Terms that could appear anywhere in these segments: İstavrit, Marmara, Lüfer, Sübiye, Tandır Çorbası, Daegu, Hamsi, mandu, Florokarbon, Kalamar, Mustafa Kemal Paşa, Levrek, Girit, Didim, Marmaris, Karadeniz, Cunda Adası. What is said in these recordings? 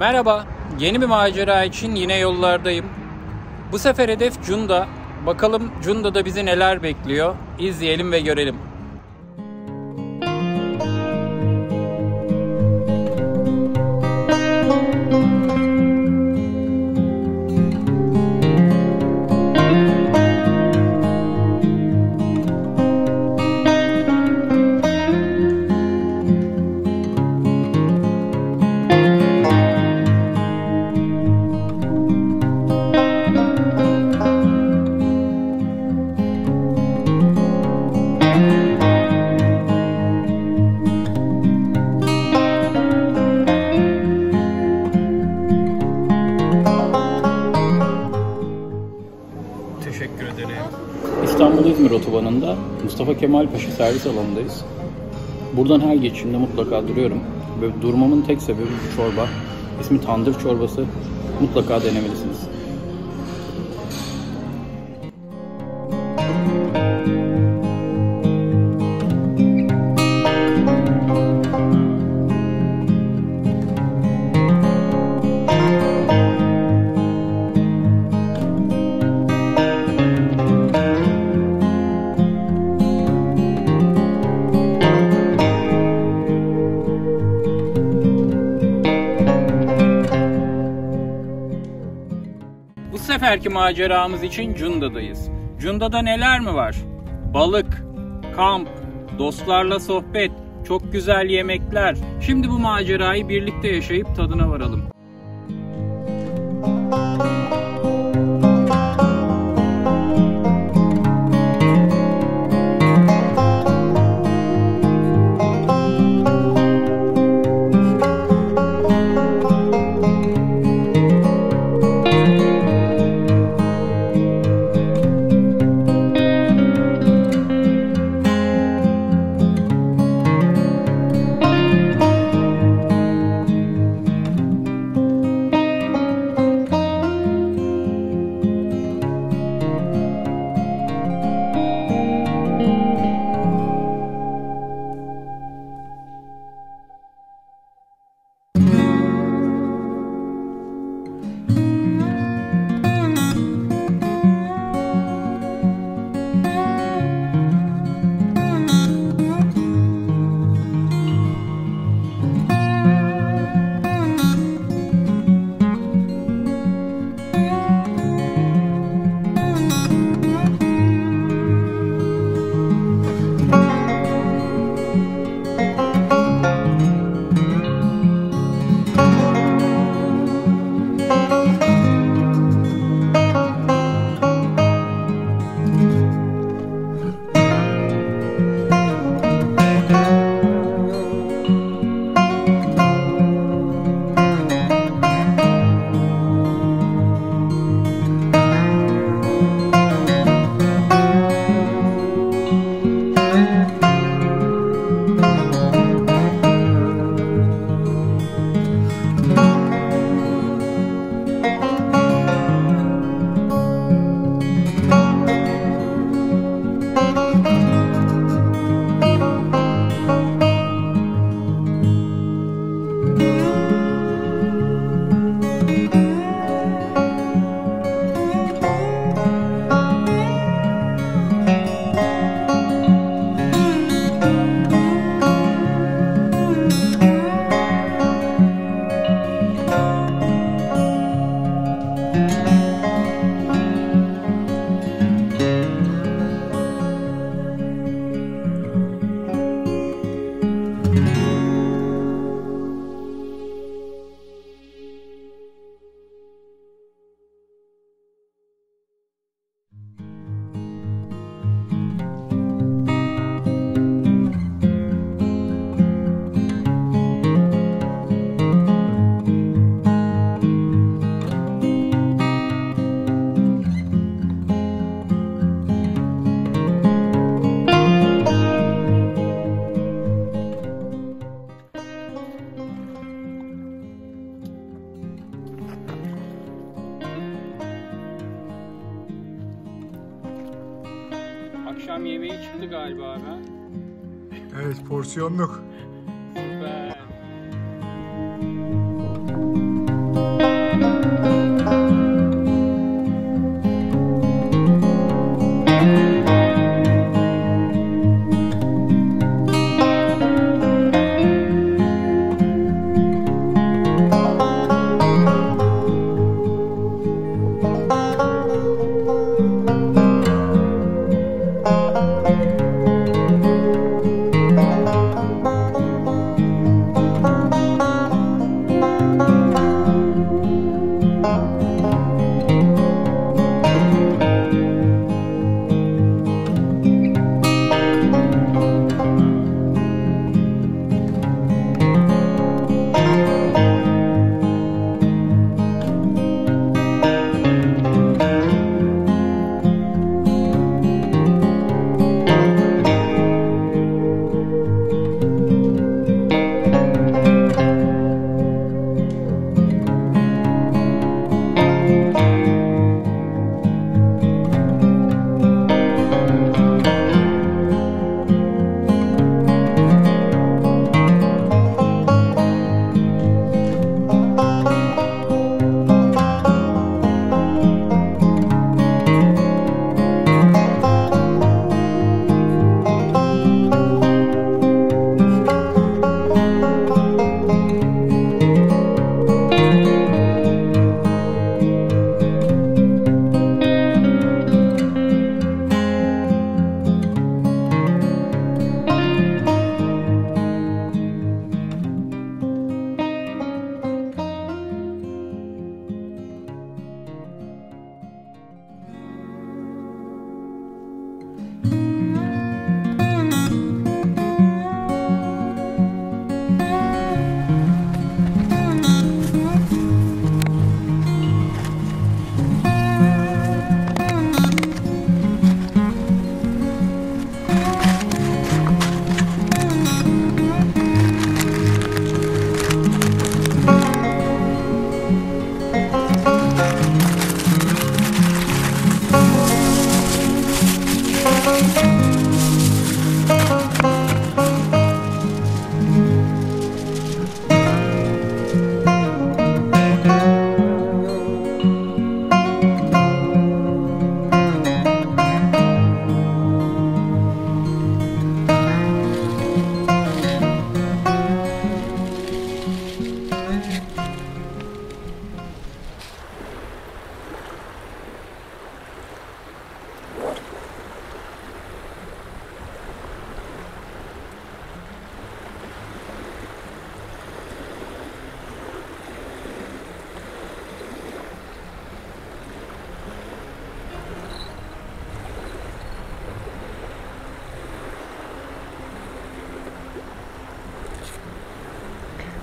Merhaba, yeni bir macera için yine yollardayım. Bu sefer hedef Cunda. Bakalım Cunda'da bizi neler bekliyor? İzleyelim ve görelim. İstanbul-İzmir otobanında Mustafa Kemal Paşa Servis Alanı'ndayız. Buradan her geçişimde mutlaka duruyorum. Ve durmamın tek sebebi bu çorba. İsmi Tandır Çorbası. Mutlaka denemelisiniz. Bu seferki maceramız için Cunda'dayız. Cunda'da neler mi var? Balık, kamp, dostlarla sohbet, çok güzel yemekler. Şimdi bu macerayı birlikte yaşayıp tadına varalım. Akşam yemeği çıktı galiba abi. Evet, porsiyonluk. Süper.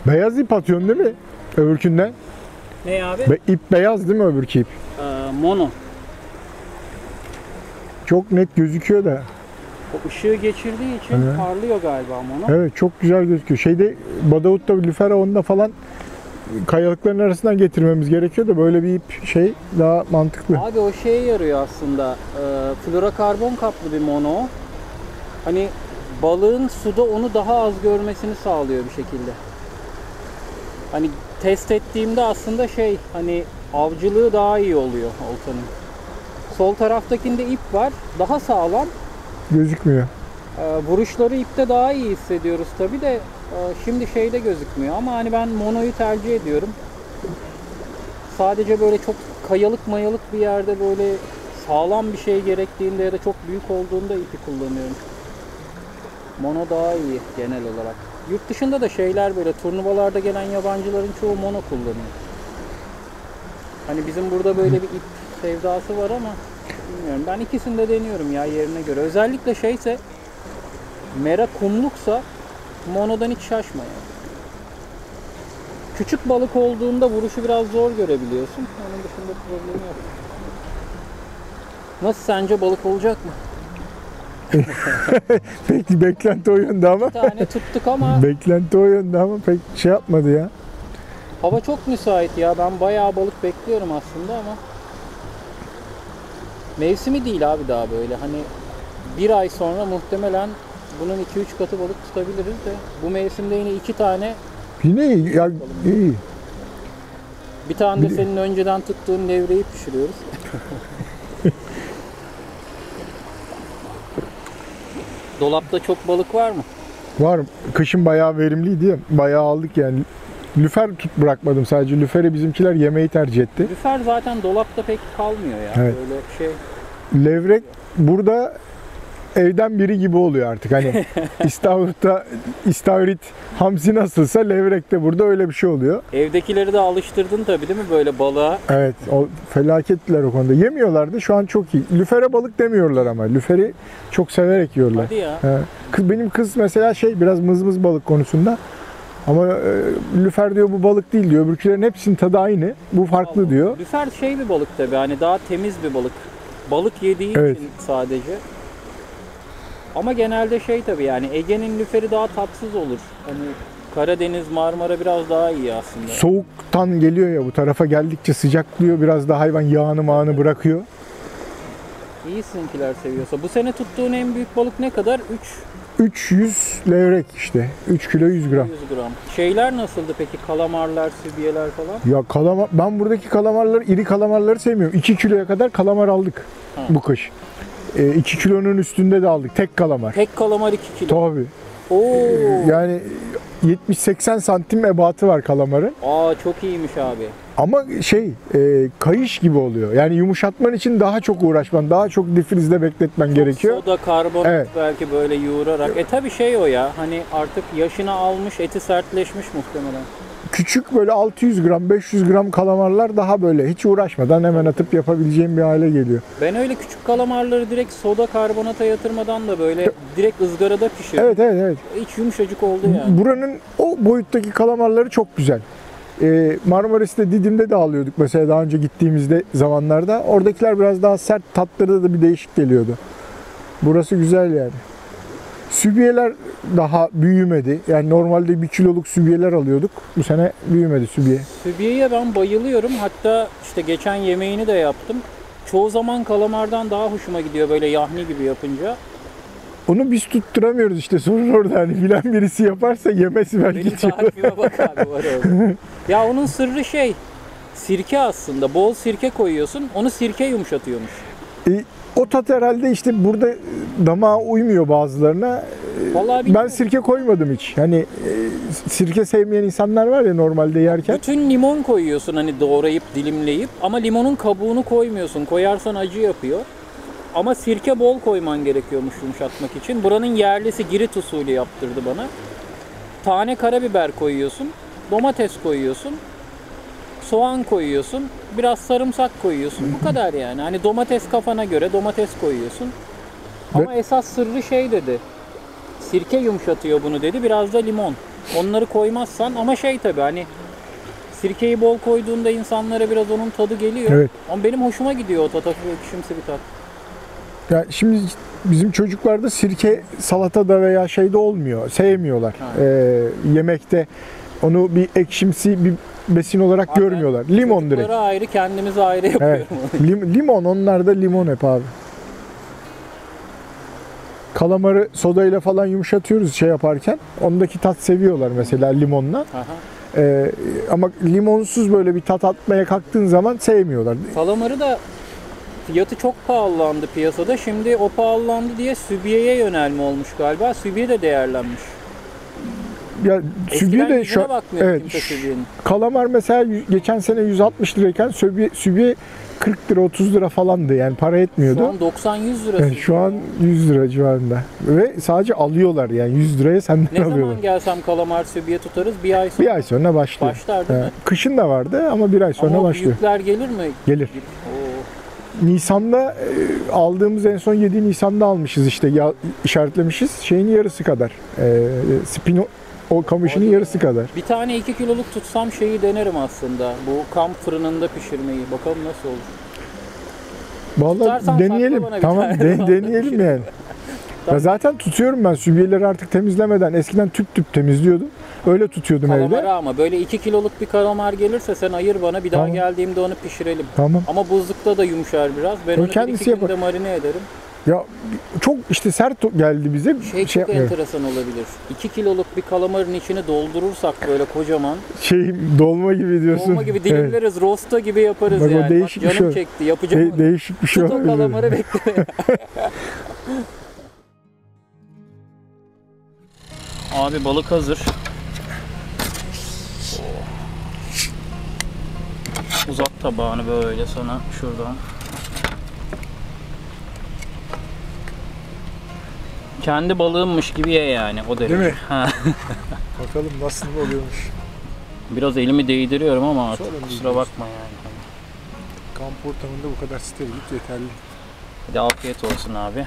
Beyaz ip atıyorsun değil mi öbürkünden? Ne abi? İp beyaz değil mi öbürki ip? Mono. Çok net gözüküyor da. O ışığı geçirdiği için evet, parlıyor galiba mono. Evet, çok güzel gözüküyor. Şeyde Badavut'ta, Lüfer'e, onda falan kayalıkların arasından getirmemiz gerekiyor da böyle bir ip şey daha mantıklı. Abi o şeye yarıyor aslında. Florokarbon kaplı bir mono. Hani balığın suda onu daha az görmesini sağlıyor bir şekilde. Hani test ettiğimde aslında şey, hani avcılığı daha iyi oluyor oltanın. Sol taraftakinde ip var, daha sağlam. Gözükmüyor. Vuruşları ipte daha iyi hissediyoruz tabi de şimdi şeyde gözükmüyor ama hani ben monoyu tercih ediyorum. Sadece böyle çok kayalık mayalık bir yerde böyle sağlam bir şey gerektiğinde ya da çok büyük olduğunda ipi kullanıyorum. Mono daha iyi genel olarak. Yurt dışında da şeyler böyle turnuvalarda gelen yabancıların çoğu mono kullanıyor. Hani bizim burada böyle bir ip sevdası var ama bilmiyorum. Ben ikisini de deniyorum ya yerine göre. Özellikle şeyse, mera kumluksa monodan hiç şaşma yani. Küçük balık olduğunda vuruşu biraz zor görebiliyorsun. Onun dışında problemi yok. Nasıl sence, balık olacak mı? Pek beklenti o yönde ama. Bir tane tuttuk ama. Beklenti o yönde ama pek şey yapmadı ya. Hava çok müsait ya. Ben bayağı balık bekliyorum aslında ama. Mevsimi değil abi daha böyle. Hani bir ay sonra muhtemelen bunun 2-3 katı balık tutabiliriz de. Bu mevsimde yine 2 tane. Yine iyi. Ya, iyi. Bir tane de senin önceden tuttuğun levreyi pişiriyoruz. Dolapta çok balık var mı? Var. Kışın bayağı verimliydi ya. Bayağı aldık yani. Lüfer bırakmadım sadece. Lüferi bizimkiler yemeği tercih etti. Lüfer zaten dolapta pek kalmıyor ya. Evet. Böyle şey. Levrek burada evden biri gibi oluyor artık. Hani İstavrit, Hamsi nasılsa levrek de burada öyle bir şey oluyor. Evdekileri de alıştırdın tabii değil mi böyle balığa? Evet. O felakettiler o konuda. Yemiyorlardı. Şu an çok iyi. Lüfere balık demiyorlar ama. Lüferi çok severek yiyorlar. Hadi ya. Evet. Benim kız mesela şey biraz mızmız balık konusunda. Ama lüfer diyor bu balık değil diyor. Öbürkülerin hepsinin tadı aynı. Bu farklı Allah diyor. Lüfer şey bir balık tabii. Hani daha temiz bir balık. Balık yediği evet, için sadece. Ama genelde şey tabii yani Ege'nin lüferi daha tatsız olur. Hani Karadeniz, Marmara biraz daha iyi aslında. Soğuktan geliyor ya bu tarafa geldikçe sıcaklıyor. Biraz da hayvan yağını mağını evet, bırakıyor. İyisinkiler seviyorsa. Bu sene tuttuğun en büyük balık ne kadar? 300 levrek işte. 3 kilo 100 gram. 100 gram. Şeyler nasıldı peki? Kalamarlar, sübiyeler falan? Ya kalamar, ben buradaki kalamarları, iri kalamarları sevmiyorum. 2 kiloya kadar kalamar aldık bu kış. 2 kilonun üstünde de aldık. Tek kalamar. Tek kalamar 2 kilo. Tabii. Oo. Yani 70-80 santim ebatı var kalamarın. Aa çok iyiymiş abi. Ama şey kayış gibi oluyor. Yani yumuşatman için daha çok uğraşman, daha çok difrizde bekletmen çok gerekiyor. Soda, karbonat evet, belki böyle yoğurarak. Evet. Tabii şey o ya hani artık yaşını almış, eti sertleşmiş muhtemelen. Küçük böyle 600 gram, 500 gram kalamarlar daha böyle hiç uğraşmadan hemen atıp yapabileceğim bir hale geliyor. Ben öyle küçük kalamarları direkt soda karbonata yatırmadan da böyle direkt ızgarada pişiriyorum. Evet, evet, evet. Hiç yumuşacık oldu yani. Buranın o boyuttaki kalamarları çok güzel. Marmaris'te, Didim'de de alıyorduk mesela daha önce gittiğimizde zamanlarda. Oradakiler biraz daha sert, tatları da bir değişik geliyordu. Burası güzel yani. Sübiyeler daha büyümedi. Yani normalde 1 kiloluk sübiyeler alıyorduk. Bu sene büyümedi sübiye. Sübiyeye ben bayılıyorum. Hatta işte geçen yemeğini de yaptım. Çoğu zaman kalamardan daha hoşuma gidiyor böyle yahni gibi yapınca. Onu biz tutturamıyoruz işte, sorun orada. Hani bilen birisi yaparsa yemesi belki benim çıkıyor. Benim bak abi var öyle. Ya onun sırrı şey, sirke aslında. Bol sirke koyuyorsun, onu sirke yumuşatıyormuş. O tat herhalde işte burada damağa uymuyor bazılarına. Ben sirke koymadım hiç. Hani sirke sevmeyen insanlar var ya normalde yerken. Bütün limon koyuyorsun hani doğrayıp dilimleyip, ama limonun kabuğunu koymuyorsun. Koyarsan acı yapıyor. Ama sirke bol koyman gerekiyormuş yumuşatmak için. Buranın yerlisi Girit usulü yaptırdı bana. Tane karabiber koyuyorsun, domates koyuyorsun, soğan koyuyorsun, biraz sarımsak koyuyorsun. Bu kadar yani. Hani domates kafana göre domates koyuyorsun. Ama esas sırrı şey dedi. Sirke yumuşatıyor bunu dedi. Biraz da limon. Onları koymazsan ama şey tabii hani sirkeyi bol koyduğunda insanlara biraz onun tadı geliyor. Evet. Ama benim hoşuma gidiyor o tat. Ekşimsi bir tat. Ya şimdi bizim çocuklarda sirke salatada veya şeyde olmuyor. Sevmiyorlar. Yemekte onu bir ekşimsi bir besin olarak aynen görmüyorlar. Limon direkt. Çocuklara ayrı, kendimize ayrı yapıyorum. Evet. Limon, onlarda limon hep abi. Kalamarı sodayla falan yumuşatıyoruz şey yaparken. Ondaki tat seviyorlar mesela limonla. Ama limonsuz böyle bir tat atmaya kalktığın zaman sevmiyorlar. Kalamarı da fiyatı çok pahalandı piyasada. Şimdi o pahalandı diye Sübiye'ye yönelme olmuş galiba. Sübiye de değerlenmiş. Ya Sübiye de şu an, evet, kalamar mesela geçen sene 160 lirayken Sübiye 40 lira 30 lira falandı yani, para etmiyordu. Şu an 90-100 lira. Yani şu an 100 lira civarında ve sadece alıyorlar yani 100 liraya senden ne alıyorlar. Ne zaman gelsem kalamar Sübiye tutarız, bir ay sonra. Bir ay sonra başlıyor. Başlar değil mi? Kışın da vardı ama bir ay sonra ama başlıyor. Büyükler gelir mi? Gelir. Nisan'da aldığımız, en son 7 Nisan'da almışız işte, işaretlemişiz şeyin yarısı kadar. O kamışının yarısı kadar. Bir tane 2 kiloluk tutsam şeyi denerim aslında. Bu kamp fırınında pişirmeyi. Bakalım nasıl olur. Vallahi tutarsan deneyelim. Tamam deneyelim yani. Ya zaten tutuyorum ben sübiyeleri artık temizlemeden. Eskiden tüp temizliyordum. Öyle tutuyordum kalamarı evde. Ama böyle 2 kiloluk bir kalamar gelirse sen ayır bana. Bir daha geldiğimde onu pişirelim. Tamam. Ama buzlukta da yumuşar biraz. Ben onu kendisi yapar. Marine ederim. Ya çok işte sert geldi bize. Şey çok enteresan olabilir. 2 kiloluk bir kalamarın içini doldurursak böyle kocaman. Şey dolma gibi diyorsun. Dolma gibi dilimleriz, rosta gibi yaparız. Bak, yani. Değişik bak, canım şey çekti, yapacağım onu. Değişik bir şey. Tut o kalamarı bekle. Abi balık hazır. Uzat tabağını böyle sana şuradan. Kendi balığınmış gibi ye yani, o derece. Değil mi? Bakalım nasıl oluyormuş. Biraz elimi değdiriyorum ama artık kusura bakma yani. Kamp ortamında bu kadar sterililik yeterli. Hadi afiyet olsun abi.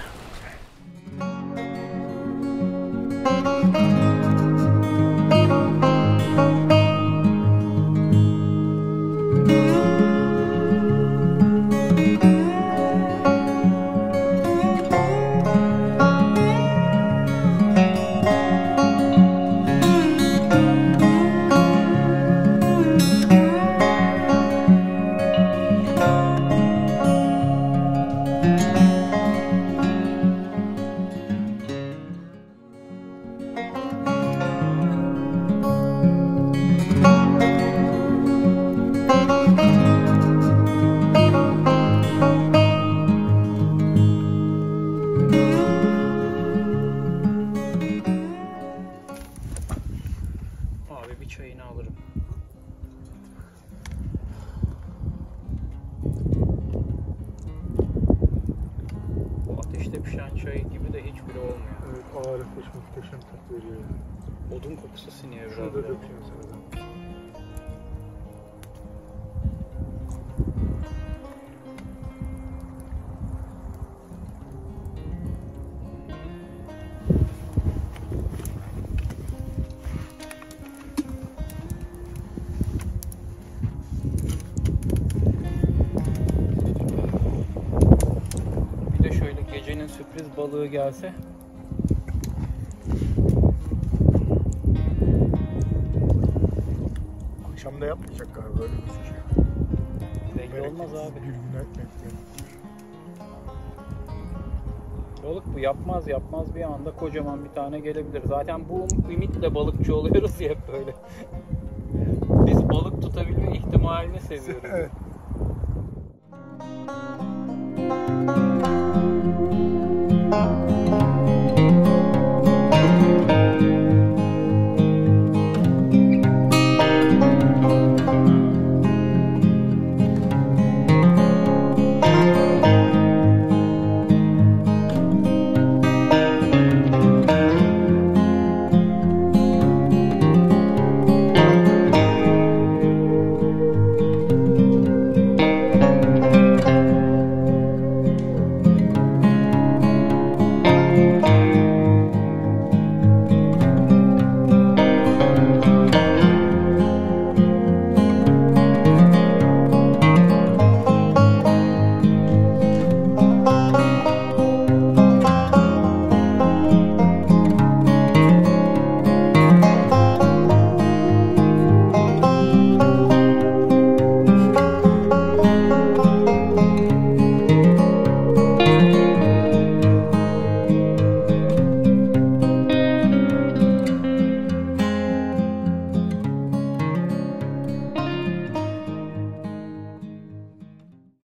Balığı gelse. Akşam da yapmayacak galiba öyle bir şey. Belli olmaz abi. Bir gün etmek. balık bu yapmaz bir anda kocaman bir tane gelebilir. Zaten bu ümitle balıkçı oluyoruz ya hep böyle. Biz balık tutabilme ihtimalini seviyoruz. Evet.